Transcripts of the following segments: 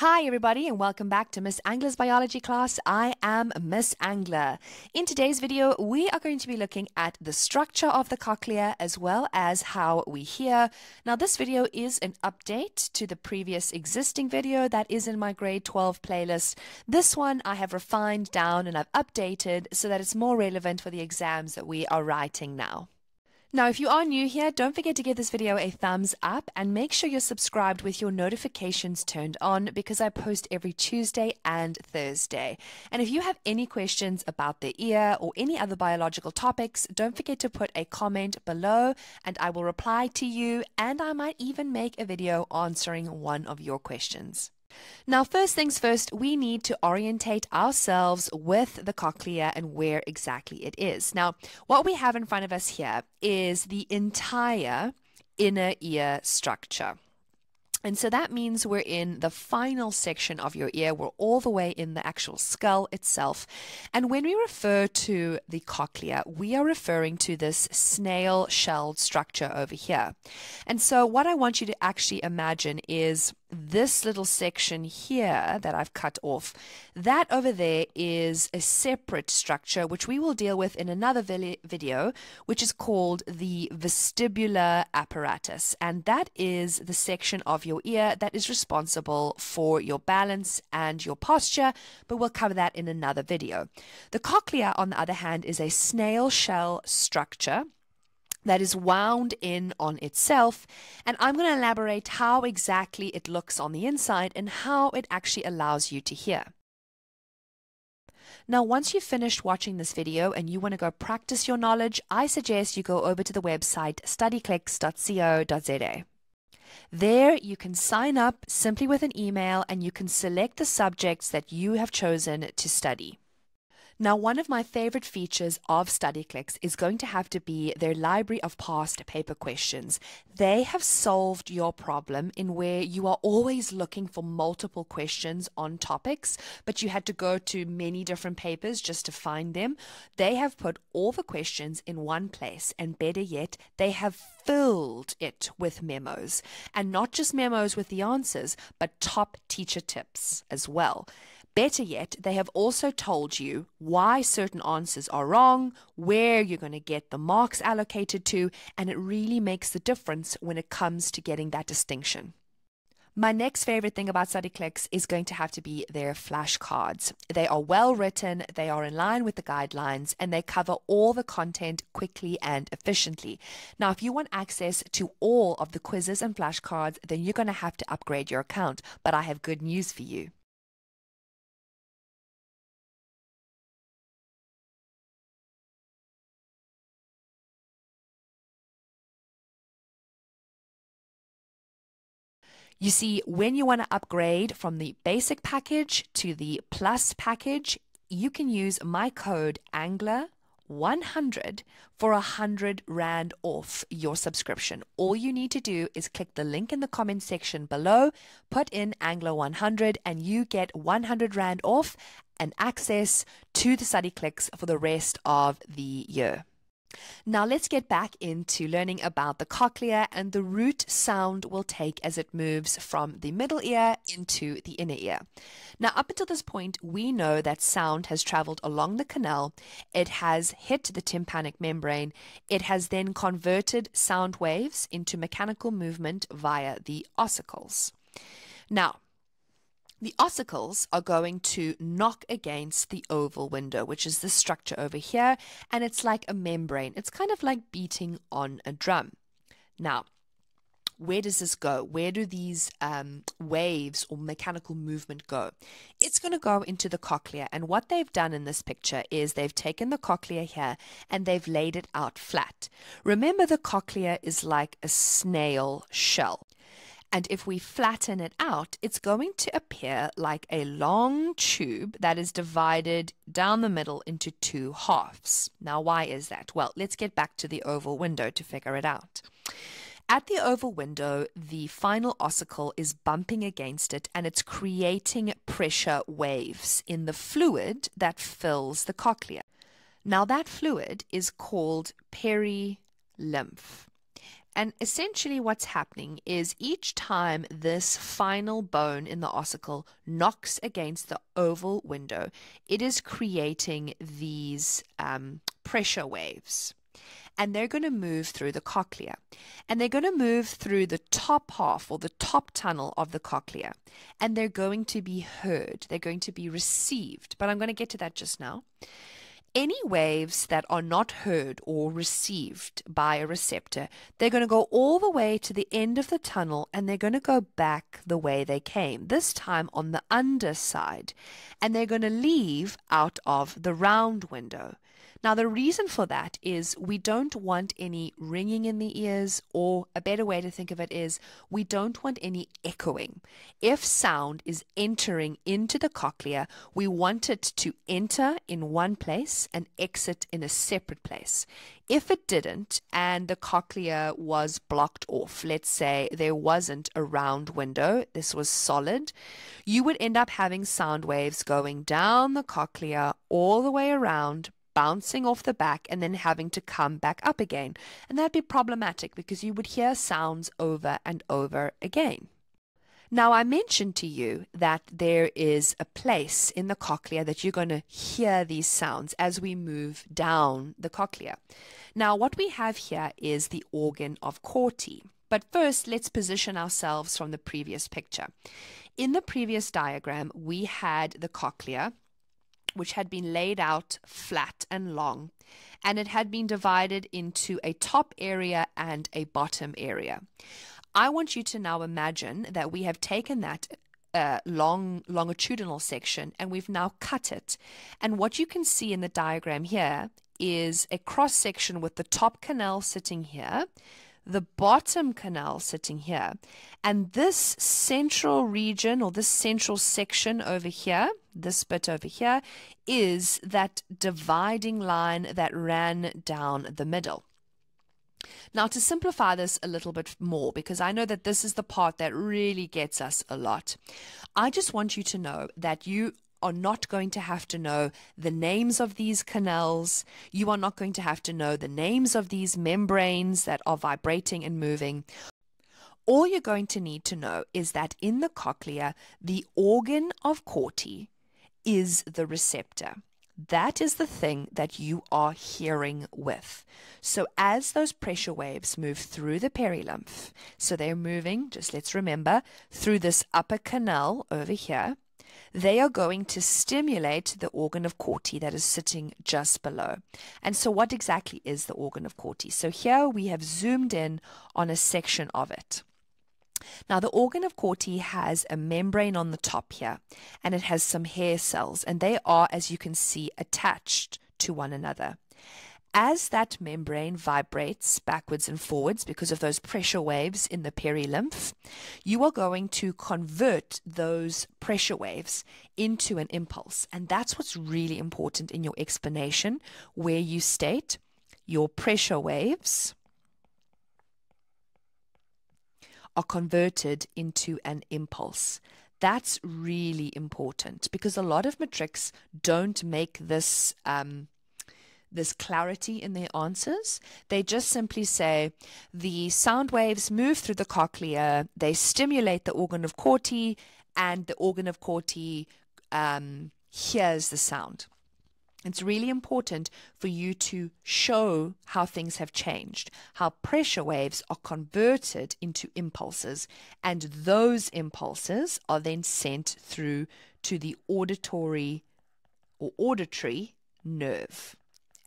Hi everybody and welcome back to Miss Angler's biology class. I am Miss Angler. In today's video we are going to be looking at the structure of the cochlea as well as how we hear. Now this video is an update to the previous existing video that is in my grade 12 playlist. This one I have refined down and I've updated so that it's more relevant for the exams that we are writing now. Now, if you are new here, don't forget to give this video a thumbs up and make sure you're subscribed with your notifications turned on because I post every Tuesday and Thursday. And if you have any questions about the ear or any other biological topics, don't forget to put a comment below and I will reply to you, and I might even make a video answering one of your questions. Now, first things first, we need to orientate ourselves with the cochlea and where exactly it is. Now, what we have in front of us here is the entire inner ear structure. And so that means we're in the final section of your ear. We're all the way in the actual skull itself. And when we refer to the cochlea, we are referring to this snail-shelled structure over here. And so what I want you to actually imagine is this little section here that I've cut off. That over there is a separate structure which we will deal with in another video, which is called the vestibular apparatus, and that is the section of your ear that is responsible for your balance and your posture, but we'll cover that in another video. The cochlea, on the other hand, is a snail shell structure that is wound in on itself, and I'm going to elaborate how exactly it looks on the inside and how it actually allows you to hear. Now, once you've finished watching this video and you want to go practice your knowledge, I suggest you go over to the website studyclix.co.za. There you can sign up simply with an email and you can select the subjects that you have chosen to study. Now, one of my favorite features of StudyClix is going to have to be their library of past paper questions. They have solved your problem in where you are always looking for multiple questions on topics, but you had to go to many different papers just to find them. They have put all the questions in one place, and better yet, they have filled it with memos, and not just memos with the answers, but top teacher tips as well. Better yet, they have also told you why certain answers are wrong, where you're going to get the marks allocated to, and it really makes the difference when it comes to getting that distinction. My next favorite thing about StudyClix is going to have to be their flashcards. They are well written, they are in line with the guidelines, and they cover all the content quickly and efficiently. Now, if you want access to all of the quizzes and flashcards, then you're going to have to upgrade your account, but I have good news for you. You see, when you want to upgrade from the basic package to the plus package, you can use my code Angler100 for R100 off your subscription. All you need to do is click the link in the comment section below, put in Angler100, and you get R100 off and access to the StudyClix for the rest of the year. Now let's get back into learning about the cochlea and the root sound will take as it moves from the middle ear into the inner ear. Now, up until this point, we know that sound has traveled along the canal. It has hit the tympanic membrane. It has then converted sound waves into mechanical movement via the ossicles. Now, the ossicles are going to knock against the oval window, which is this structure over here, and it's like a membrane. It's kind of like beating on a drum. Now, where does this go? Where do these waves or mechanical movement go? It's going to go into the cochlea, and what they've done in this picture is they've taken the cochlea here and they've laid it out flat. Remember, the cochlea is like a snail shell. And if we flatten it out, it's going to appear like a long tube that is divided down the middle into two halves. Now, why is that? Well, let's get back to the oval window to figure it out. At the oval window, the final ossicle is bumping against it and it's creating pressure waves in the fluid that fills the cochlea. Now, that fluid is called perilymph. And essentially what's happening is each time this final bone in the ossicle knocks against the oval window, it is creating these pressure waves. And they're going to move through the cochlea. And they're going to move through the top half or the top tunnel of the cochlea. And they're going to be heard. They're going to be received. But I'm going to get to that just now. Any waves that are not heard or received by a receptor, they're going to go all the way to the end of the tunnel and they're going to go back the way they came, this time on the underside, and they're going to leave out of the round window. Now, the reason for that is we don't want any ringing in the ears, or a better way to think of it is we don't want any echoing. If sound is entering into the cochlea, we want it to enter in one place and exit in a separate place. If it didn't and the cochlea was blocked off, let's say there wasn't a round window, this was solid, you would end up having sound waves going down the cochlea all the way around, bouncing off the back and then having to come back up again. And that'd be problematic because you would hear sounds over and over again. Now, I mentioned to you that there is a place in the cochlea that you're going to hear these sounds as we move down the cochlea. Now, what we have here is the organ of Corti. But first, let's position ourselves from the previous picture. In the previous diagram, we had the cochlea, which had been laid out flat and long, and it had been divided into a top area and a bottom area. I want you to now imagine that we have taken that long longitudinal section and we've now cut it. And what you can see in the diagram here is a cross section with the top canal sitting here, the bottom canal sitting here, and this central region or this central section over here, this bit over here, is that dividing line that ran down the middle. Now, to simplify this a little bit more, because I know that this is the part that really gets us a lot, I just want you to know that you are not going to have to know the names of these canals. You are not going to have to know the names of these membranes that are vibrating and moving. All you're going to need to know is that in the cochlea, the organ of Corti is the receptor. That is the thing that you are hearing with. So as those pressure waves move through the perilymph, so they're moving, just let's remember, through this upper canal over here, they are going to stimulate the organ of Corti that is sitting just below. And so what exactly is the organ of Corti? So here we have zoomed in on a section of it. Now, the organ of Corti has a membrane on the top here, and it has some hair cells, and they are, as you can see, attached to one another. As that membrane vibrates backwards and forwards because of those pressure waves in the perilymph, you are going to convert those pressure waves into an impulse. And that's what's really important in your explanation, where you state your pressure waves are converted into an impulse. That's really important because a lot of matrics don't make this this clarity in their answers. They just simply say the sound waves move through the cochlea, they stimulate the organ of Corti, and the organ of Corti hears the sound. It's really important for you to show how things have changed, how pressure waves are converted into impulses, and those impulses are then sent through to the auditory or auditory nerve.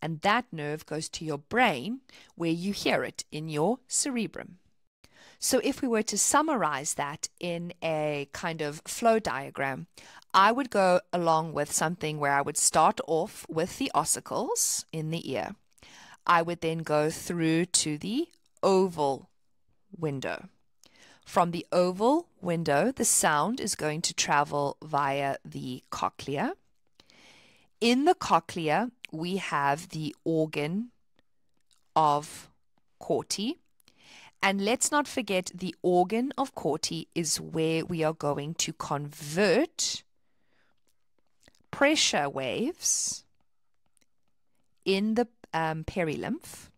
And that nerve goes to your brain where you hear it in your cerebrum. So if we were to summarize that in a kind of flow diagram, I would go along with something where I would start off with the ossicles in the ear. I would then go through to the oval window. From the oval window, the sound is going to travel via the cochlea. In the cochlea, we have the organ of Corti. And let's not forget the organ of Corti is where we are going to convert pressure waves in the perilymph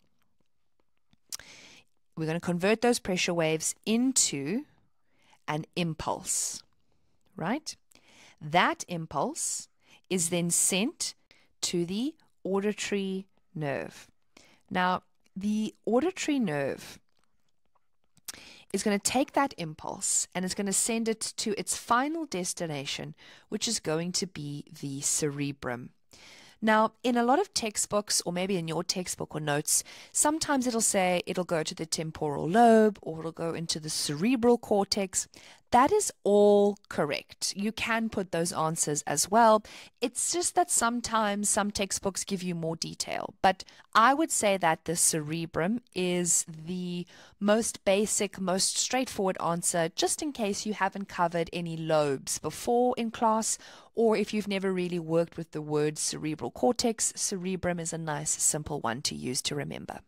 We're going to convert those pressure waves into an impulse, right? That impulse is then sent to the auditory nerve. Now, the auditory nerve is going to take that impulse and it's going to send it to its final destination, which is going to be the cerebrum. Now, in a lot of textbooks, or maybe in your textbook or notes, sometimes it'll say it'll go to the temporal lobe or it'll go into the cerebral cortex. That is all correct. You can put those answers as well. It's just that sometimes some textbooks give you more detail. But I would say that the cerebrum is the most basic, most straightforward answer, just in case you haven't covered any lobes before in class, or if you've never really worked with the word cerebral cortex. Cerebrum is a nice, simple one to use to remember.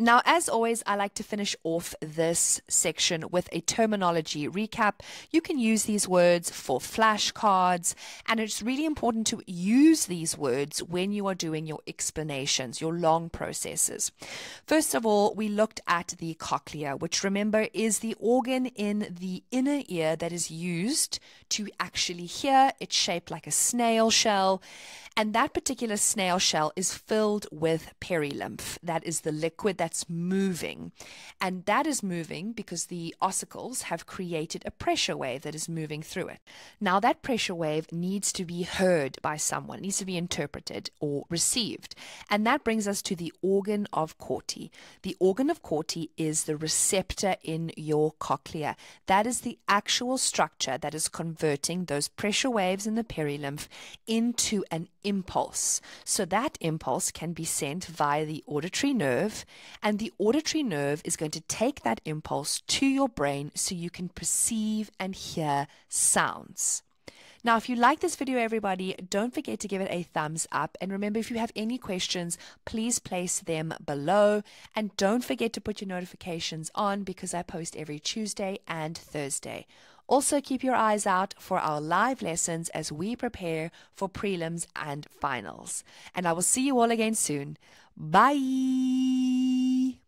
Now, as always, I like to finish off this section with a terminology recap. You can use these words for flashcards, and it's really important to use these words when you are doing your explanations, your long processes. First of all, we looked at the cochlea, which, remember, is the organ in the inner ear that is used to actually hear. It's shaped like a snail shell, and that particular snail shell is filled with perilymph. That is the liquid that that's moving, and that is moving because the ossicles have created a pressure wave that is moving through it. Now, that pressure wave needs to be heard by someone, it needs to be interpreted or received, and that brings us to the organ of Corti. The organ of Corti is the receptor in your cochlea. That is the actual structure that is converting those pressure waves in the perilymph into an impulse, so that impulse can be sent via the auditory nerve. And the auditory nerve is going to take that impulse to your brain so you can perceive and hear sounds. Now, if you like this video, everybody, don't forget to give it a thumbs up. And remember, if you have any questions, please place them below. And don't forget to put your notifications on because I post every Tuesday and Thursday. Also, keep your eyes out for our live lessons as we prepare for prelims and finals. And I will see you all again soon. Bye!